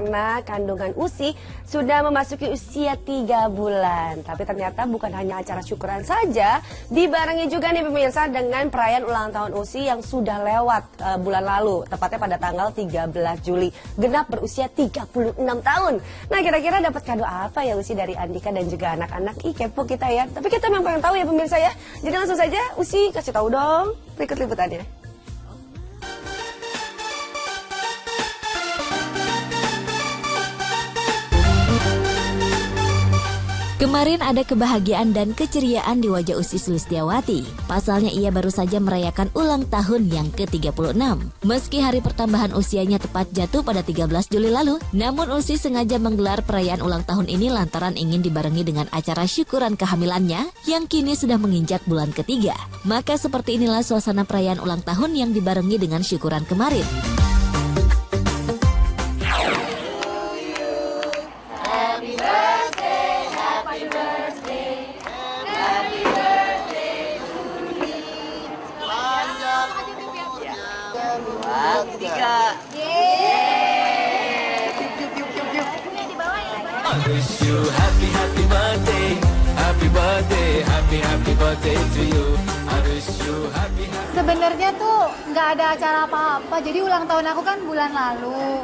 Karena kandungan Ussy sudah memasuki usia 3 bulan. Tapi ternyata bukan hanya acara syukuran saja, dibarengi juga nih pemirsa dengan perayaan ulang tahun Ussy yang sudah lewat bulan lalu, tepatnya pada tanggal 13 Juli. Genap berusia 36 tahun. Nah, kira-kira dapat kado apa ya Ussy dari Andika dan juga anak-anak? Ih, kepo kita ya. Tapi kita memang pengen tahu ya pemirsa ya. Jadi langsung saja Ussy kasih tahu dong. Berikut liputannya. Kemarin ada kebahagiaan dan keceriaan di wajah Ussy Sulistiawati. Pasalnya ia baru saja merayakan ulang tahun yang ke-36. Meski hari pertambahan usianya tepat jatuh pada 13 Juli lalu, namun Ussy sengaja menggelar perayaan ulang tahun ini lantaran ingin dibarengi dengan acara syukuran kehamilannya yang kini sudah menginjak bulan ketiga. Maka seperti inilah suasana perayaan ulang tahun yang dibarengi dengan syukuran kemarin. Wish you happy, happy birthday, happy birthday to you. I wish you happy, happy. Sebenarnya tuh nggak ada acara apa-apa. Jadi ulang tahun aku kan bulan lalu.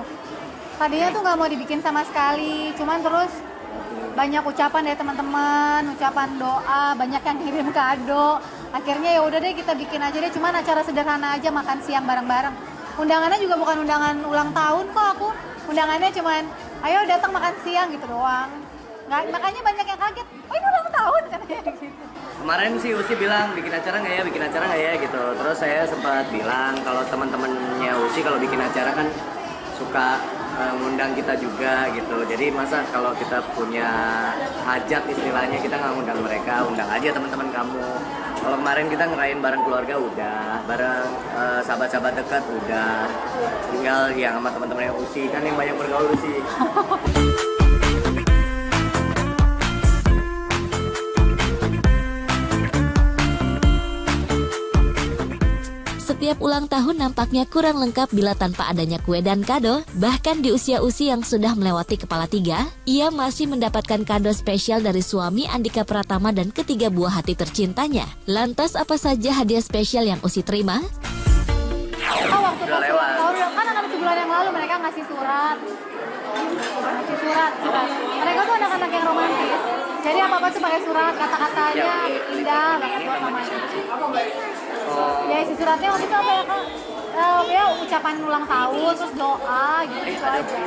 Tadinya tuh nggak mau dibikin sama sekali. Cuman terus banyak ucapan dari teman-teman, ucapan doa, banyak yang kirim kado. Akhirnya ya udah deh kita bikin aja deh. Cuman acara sederhana aja, makan siang bareng-bareng. Undangannya juga bukan undangan ulang tahun kok aku. Undangannya cuman ayo datang makan siang gitu doang. Nggak, makanya banyak yang kaget, oh ini ulang tahun katanya gitu. Kemarin sih Ussy bilang bikin acara nggak ya, gitu. Terus saya sempat bilang kalau teman-temannya Ussy kalau bikin acara kan suka ngundang kita juga gitu. Jadi masa kalau kita punya hajat istilahnya kita nggak ngundang mereka, undang aja teman-teman kamu. Kalau kemarin kita ngerayain bareng keluarga udah, bareng sahabat-sahabat dekat udah, tinggal yang sama teman-teman yang Ussy kan yang banyak bergaul Ussy. Setiap ulang tahun nampaknya kurang lengkap bila tanpa adanya kue dan kado. Bahkan di usia Ussy yang sudah melewati kepala 3, ia masih mendapatkan kado spesial dari suami Andika Pratama dan ketiga buah hati tercintanya. Lantas apa saja hadiah spesial yang Ussy terima? Waktu udah lewat. Kan anak-anak sebulan yang lalu mereka ngasih surat. Mereka tuh anak-anak yang romantis. Jadi apa-apa tuh pakai surat, kata-katanya indah banget buat mamanya. Ya isi suratnya waktu itu apa ya Kak? Ya ucapan ulang tahun, terus doa gitu aja.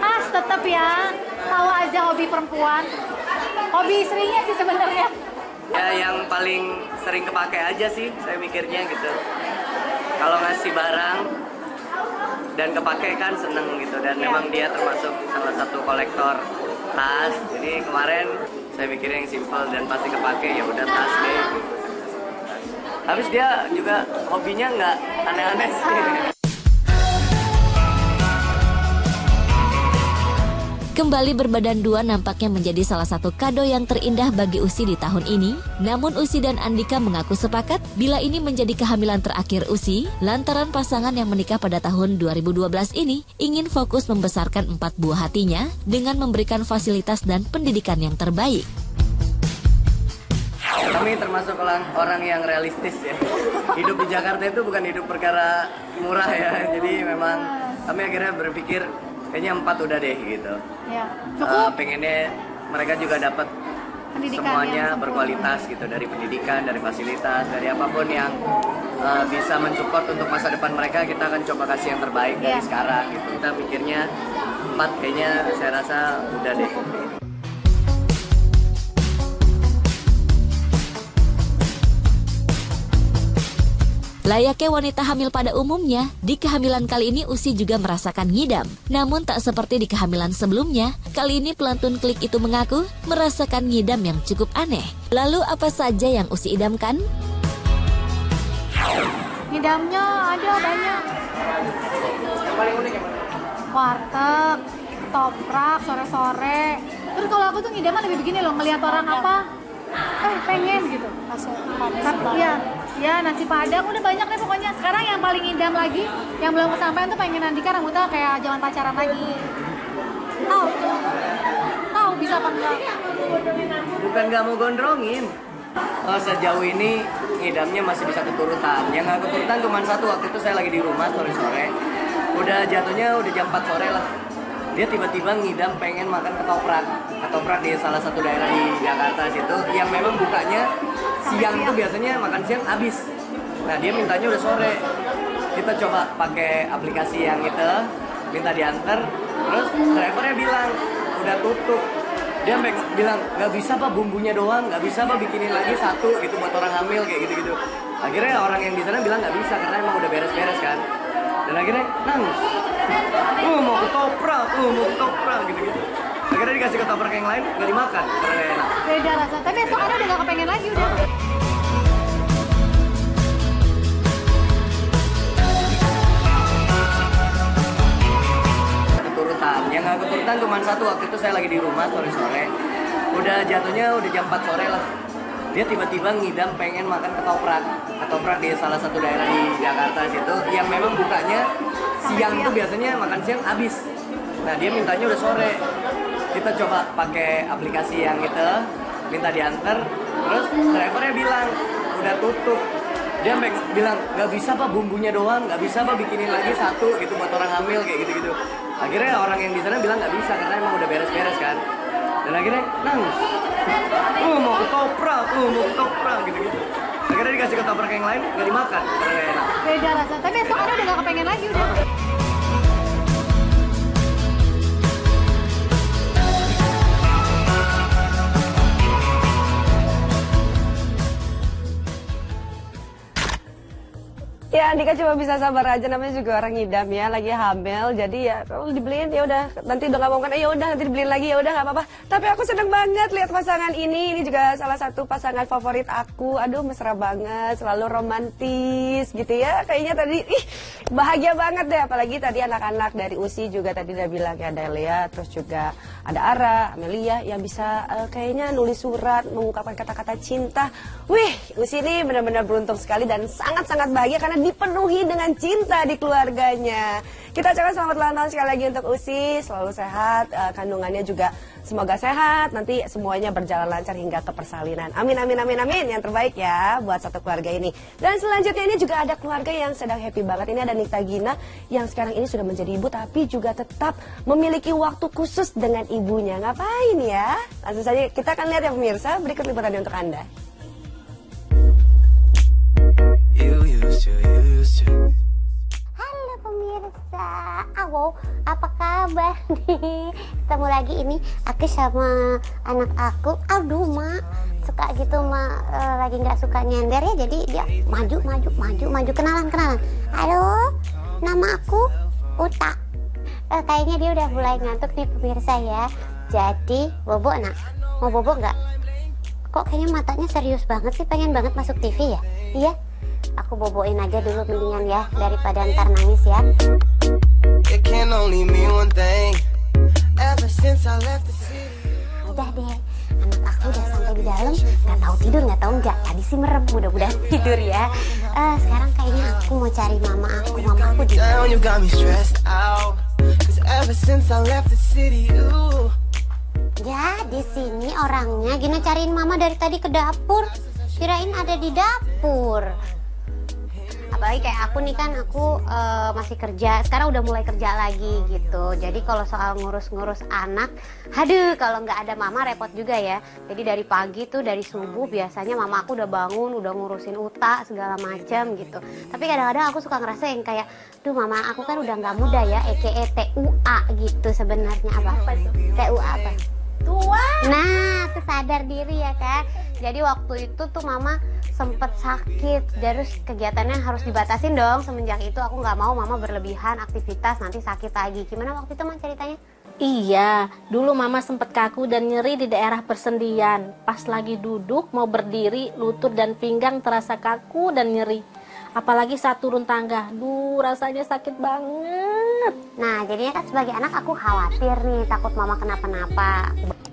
Mas tetap ya, tawa aja hobi perempuan. Hobi istrinya sih sebenarnya. Ya yang paling sering kepake aja sih saya mikirnya gitu. Kalau ngasih barang dan kepake kan seneng gitu. Dan memang dia termasuk salah satu kolektor tas. Jadi kemarin saya mikirnya yang simpel dan pasti kepake ya udah tas deh. Habis dia juga hobinya nggak aneh-aneh sih. Kembali berbadan dua nampaknya menjadi salah satu kado yang terindah bagi Ussy di tahun ini. Namun Ussy dan Andika mengaku sepakat bila ini menjadi kehamilan terakhir Ussy, lantaran pasangan yang menikah pada tahun 2012 ini ingin fokus membesarkan 4 buah hatinya dengan memberikan fasilitas dan pendidikan yang terbaik. Kami termasuk orang yang realistis ya. Hidup di Jakarta itu bukan hidup perkara murah ya. Jadi memang kami akhirnya berpikir kayaknya 4 udah deh gitu. Ya, cukup. Pengennya mereka juga dapat semuanya berkualitas gitu, dari pendidikan, dari fasilitas, dari apapun yang bisa mensupport untuk masa depan mereka. Kita akan coba kasih yang terbaik dari sekarang gitu. Kita pikirnya 4 kayaknya saya rasa udah deh. Layaknya wanita hamil pada umumnya, di kehamilan kali ini Ussy juga merasakan ngidam. Namun tak seperti di kehamilan sebelumnya, kali ini pelantun Klik itu mengaku merasakan ngidam yang cukup aneh. Lalu apa saja yang Ussy idamkan? Ngidamnya ada banyak. Warteg, toprak, sore-sore. Terus kalau aku tuh ngidamnya lebih begini loh, ngeliat orang apa? Pengen gitu. Tapi ya nasi padang udah banyak deh pokoknya. Sekarang yang paling idam lagi yang belum kesampaian tuh pengen Andika rambutnya kayak zaman pacaran lagi. Bukan nggak mau gondrongin. Oh, sejauh ini ngidamnya masih bisa keturutan. Yang nggak keturutan cuma satu, waktu itu saya lagi di rumah sore-sore. Udah jatuhnya udah jam 4 sore lah. Dia tiba-tiba ngidam pengen makan ketoprak. Ketoprak di salah satu daerah di Jakarta situ yang memang bukanya siang tuh biasanya makan siang habis. Nah, dia mintanya udah sore. Kita coba pakai aplikasi yang itu, minta diantar. Terus drivernya bilang udah tutup. Dia bilang, nggak bisa Pak bumbunya doang, nggak bisa Pak bikinin lagi satu gitu buat orang hamil kayak gitu-gitu. Akhirnya orang yang di sana bilang nggak bisa karena emang udah beres-beres kan. Dan akhirnya nangis, mau ketoprak gitu-gitu. Akhirnya dikasih ketoprak yang lain, nggak dimakan karena nggak enak. Beda rasa, tapi besok ada udah nggak kepengen lagi udah. Yang nggak keturutan cuma satu, waktu itu saya lagi di rumah sore-sore. Udah jatuhnya udah jam 4 sore lah. Dia tiba-tiba ngidam pengen makan ketoprak. Ketoprak di salah satu daerah di Jakarta situ yang memang bukanya siang tuh biasanya makan siang habis. Nah, dia mintanya udah sore. Kita coba pakai aplikasi yang itu, minta diantar. Terus drivernya bilang udah tutup. Dia bilang nggak bisa Pak bumbunya doang, nggak bisa Pak bikinin lagi satu gitu buat orang hamil kayak gitu-gitu. Akhirnya orang yang di sana bilang nggak bisa karena emang udah beres-beres kan. Dan akhirnya nangis, mau ketoprak gitu-gitu. Akhirnya dikasih ketoprak yang lain, nggak dimakan karena nggak enak. Beda rasa, tapi besok ada udah nggak kepengen lagi udah. Ya, Andika cuma bisa sabar aja, namanya juga orang ngidam ya, lagi hamil. Jadi ya kalau dibeliin ya udah, nanti udah nggak mau kan, ya udah nanti dibeliin lagi, ya udah nggak apa-apa. Tapi aku seneng banget lihat pasangan ini juga salah satu pasangan favorit aku. Aduh, mesra banget, selalu romantis gitu ya. Kayaknya tadi bahagia banget deh, apalagi tadi anak-anak dari Ussy juga tadi udah bilang ya, Adelia, terus juga ada Ara, Amelia yang bisa kayaknya nulis surat, mengungkapkan kata-kata cinta. Wih, Ussy ini benar-benar beruntung sekali dan sangat-sangat bahagia karena dipenuhi dengan cinta di keluarganya. Kita ucapkan selamat ulang tahun sekali lagi untuk Ussy, selalu sehat, kandungannya juga semoga sehat, nanti semuanya berjalan lancar hingga ke persalinan. Amin, amin, amin, amin, yang terbaik ya buat satu keluarga ini. Dan selanjutnya ini juga ada keluarga yang sedang happy banget, ini ada Nikita Gina yang sekarang ini sudah menjadi ibu tapi juga tetap memiliki waktu khusus dengan ibunya. Ngapain ya? Langsung saja kita akan lihat ya pemirsa, berikut liputannya untuk Anda. Halo pemirsa, awo, apa kabar nih? Ketemu lagi ini aku sama anak aku. Aduh mak, suka gitu mak, lagi nggak suka nyender ya, jadi dia maju. Kenalan. Halo, nama aku Utak. Kayaknya dia udah mulai ngantuk nih pemirsa ya. Jadi bobo nak, mau bobo nggak? Kok kayaknya matanya serius banget sih, pengen banget masuk TV ya? Iya. Aku boboin aja dulu mendingan ya, daripada ntar nangis ya. Udah deh, anak aku udah sampai di dalam. Gak tahu tidur, gak tahu enggak. Tadi sih merem, mudah-mudahan tidur ya. Sekarang kayaknya aku mau cari mama aku. Mama aku di mana? Ya, di sini orangnya. Gina cariin mama dari tadi ke dapur. Kirain ada di dapur. Apalagi kayak aku nih kan, aku masih kerja, sekarang udah mulai kerja lagi gitu. Jadi kalau soal ngurus-ngurus anak, aduh kalau nggak ada mama repot juga ya. Jadi dari pagi tuh, dari subuh biasanya mama aku udah bangun, udah ngurusin Utak segala macam gitu. Tapi kadang-kadang aku suka ngerasain kayak, duh mama aku kan udah nggak muda ya, EKE TUA gitu sebenarnya. Apa? TUA apa? Tua. Nah, tuh sadar diri ya kan. Jadi waktu itu tuh mama sempet sakit, terus kegiatannya harus dibatasin dong. Semenjak itu aku nggak mau mama berlebihan aktivitas, nanti sakit lagi. Gimana waktu itu mama ceritanya? Iya, dulu mama sempet kaku dan nyeri di daerah persendian. Pas lagi duduk mau berdiri, lutut dan pinggang terasa kaku dan nyeri. Apalagi saat turun tangga, duh rasanya sakit banget. Nah jadinya kan sebagai anak aku khawatir nih, takut mama kenapa-napa.